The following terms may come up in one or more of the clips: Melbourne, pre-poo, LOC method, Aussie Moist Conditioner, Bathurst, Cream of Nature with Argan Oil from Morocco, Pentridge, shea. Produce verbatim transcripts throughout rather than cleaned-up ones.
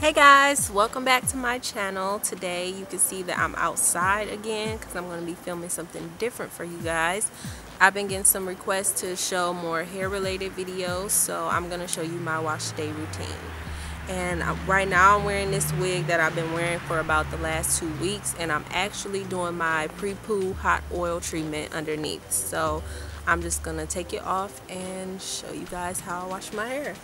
Hey guys, welcome back to my channel. Today you can see that I'm outside again because I'm going to be filming something different for you guys. I've been getting some requests to show more hair related videos, so I'm going to show you my wash day routine. And right now I'm wearing this wig that I've been wearing for about the last two weeks, and I'm actually doing my pre-poo hot oil treatment underneath. So I'm just going to take it off and show you guys how I wash my hair.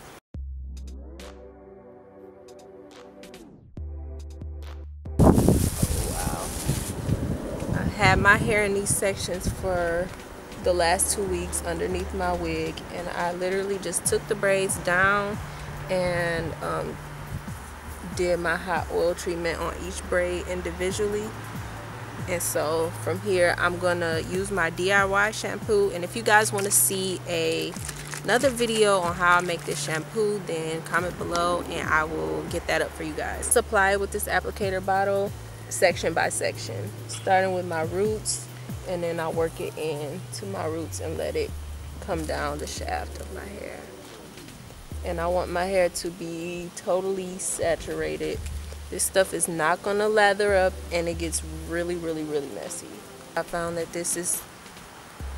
Had my hair in these sections for the last two weeks underneath my wig, and I literally just took the braids down and um, did my hot oil treatment on each braid individually. And so from here I'm gonna use my D I Y shampoo, and if you guys want to see a another video on how I make this shampoo, then comment below and I will get that up for you guys. Apply it with this applicator bottle, section by section, starting with my roots, and then I'll work it in to my roots and let it come down the shaft of my hair. And I want my hair to be totally saturated. This stuff is not gonna lather up and it gets really really really messy. I found that this is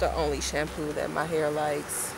the only shampoo that my hair likes.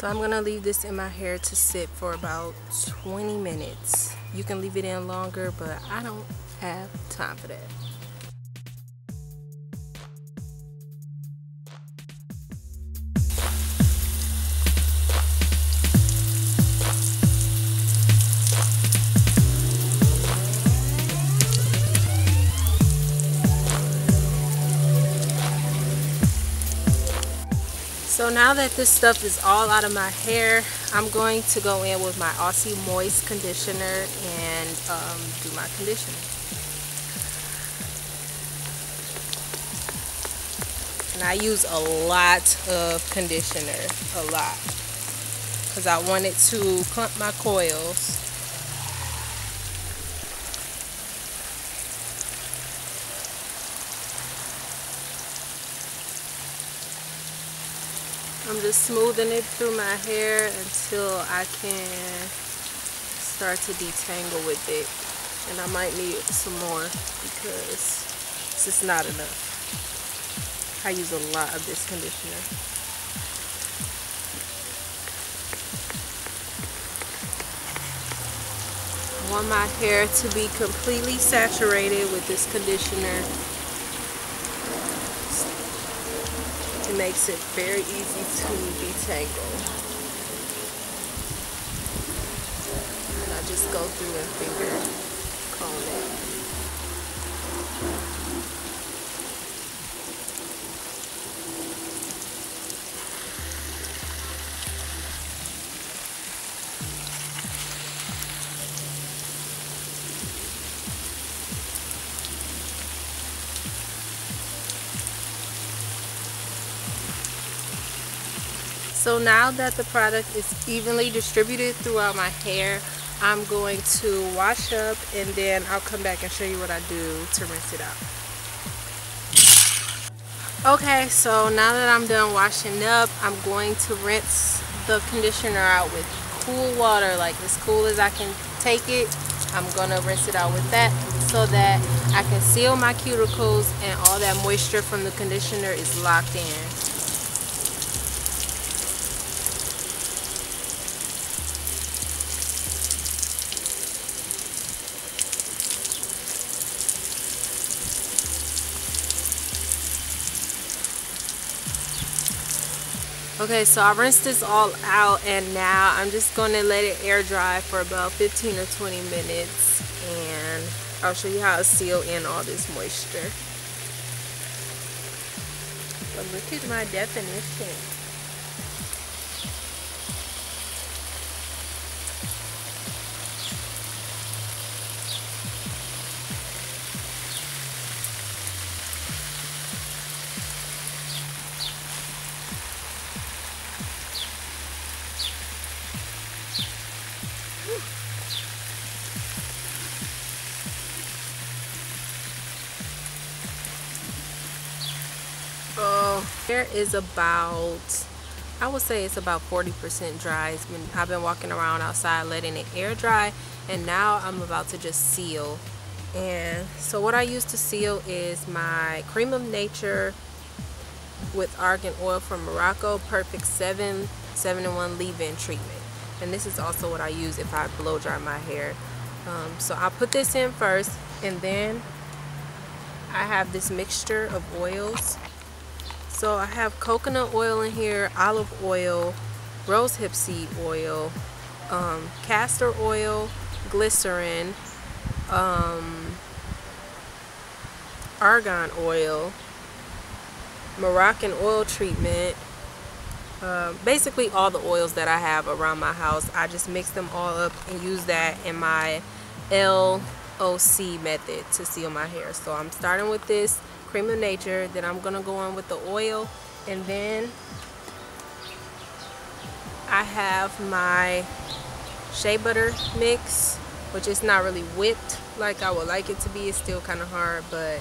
So I'm gonna leave this in my hair to sit for about twenty minutes. You can leave it in longer, but I don't have time for that. So now that this stuff is all out of my hair, I'm going to go in with my Aussie Moist Conditioner and um, do my conditioning. And I use a lot of conditioner, a lot, because I want it to clump my coils. I'm just smoothing it through my hair until I can start to detangle with it. And I might need some more because it's just not enough. I use a lot of this conditioner. I want my hair to be completely saturated with this conditioner. It makes it very easy to detangle. And I just go through and finger comb it. So now that the product is evenly distributed throughout my hair, I'm going to wash up and then I'll come back and show you what I do to rinse it out. Okay, so now that I'm done washing up, I'm going to rinse the conditioner out with cool water, like as cool as I can take it. I'm gonna rinse it out with that so that I can seal my cuticles and all that moisture from the conditioner is locked in. Okay, so I rinsed this all out and now I'm just going to let it air dry for about fifteen or twenty minutes, and I'll show you how to seal in all this moisture. But look at my definition. There is about, I would say it's about forty percent dry. It's been, I've been walking around outside letting it air dry, and now I'm about to just seal. And so what I use to seal is my Cream of Nature with Argan Oil from Morocco, Perfect seven, seven in one leave-in treatment. And this is also what I use if I blow dry my hair. Um, so I'll put this in first, and then I have this mixture of oils. So I have coconut oil in here, olive oil, rosehip seed oil, um, castor oil, glycerin, um, argan oil, Moroccan oil treatment. Uh, basically all the oils that I have around my house, I just mix them all up and use that in my L O C method to seal my hair. So I'm starting with this Cream of Nature, then I'm gonna go on with the oil, and then I have my shea butter mix, which is not really whipped like I would like it to be. It's still kind of hard, but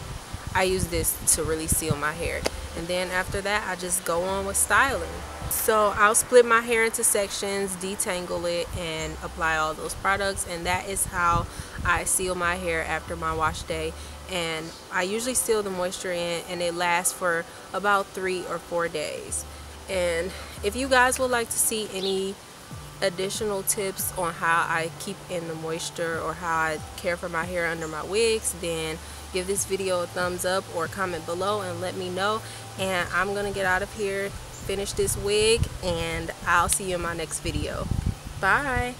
I use this to really seal my hair. And then after that, I just go on with styling. So I'll split my hair into sections, detangle it, and apply all those products. And that is how I seal my hair after my wash day. And I usually seal the moisture in, and it lasts for about three or four days. And if you guys would like to see any additional tips on how I keep in the moisture or how I care for my hair under my wigs, then give this video a thumbs up or comment below and let me know. And I'm gonna get out of here, finish this wig, and I'll see you in my next video. Bye.